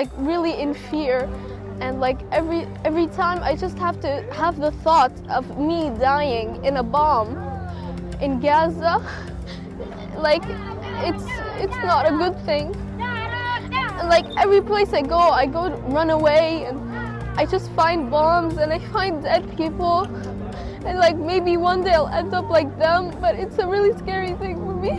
like really in fear, and like every time I just have to have the thought of me dying in a bomb in Gaza. Like it's not a good thing. Like every place I go run away, and I just find bombs and I find dead people, and like maybe one day I'll end up like them, but it's a really scary thing for me.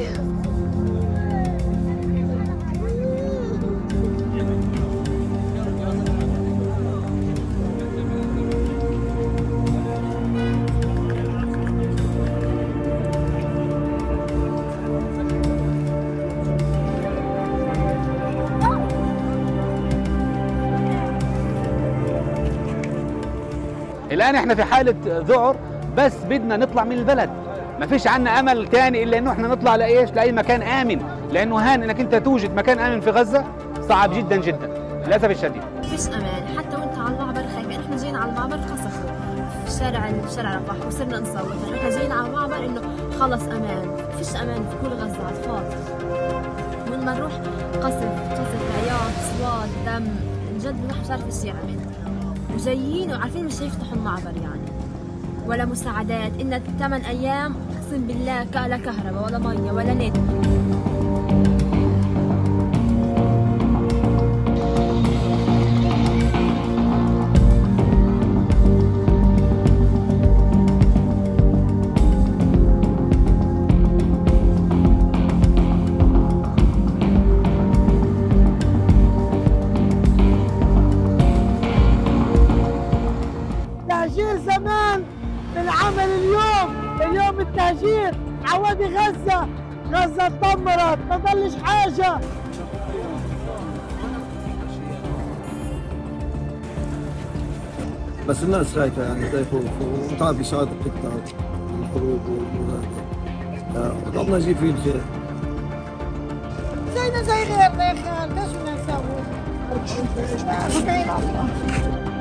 الآن احنا في حالة ذعر، بس بدنا نطلع من البلد، مفيش عنا أمل تاني إلا إنه احنا نطلع لإيش؟ لأي مكان آمن، لأنه هان إنك أنت توجد مكان آمن في غزة صعب جدا جدا للأسف الشديد. مفيش أمان، حتى وأنت على المعبر خايف، احنا جايين على المعبر خصخ في شارع رفح وصرنا نصور، احنا جايين على المعبر إنه خلص أمان، مفيش أمان في كل غزة على الفاضي. وين ما نروح قصف، عياط، صوات، دم، جد ما حدش عارف إيش يعمل. وجايين وعارفين مش هيفتحوا المعبر يعني، ولا مساعدات، إن 8 أيام أقسم بالله لا كهرباء ولا مية ولا نت. تهجير زمان بالعمل اليوم التهجير عوادي غزة اتدمرت، ما ضلش حاجة. بس الناس خايفة يعني خايفة وتعرف إشاعات القطاع والحروب وهذا، ربنا يجيب فيه الخير. زينا زي غيرنا يا أخي، إيش بدنا نسوي؟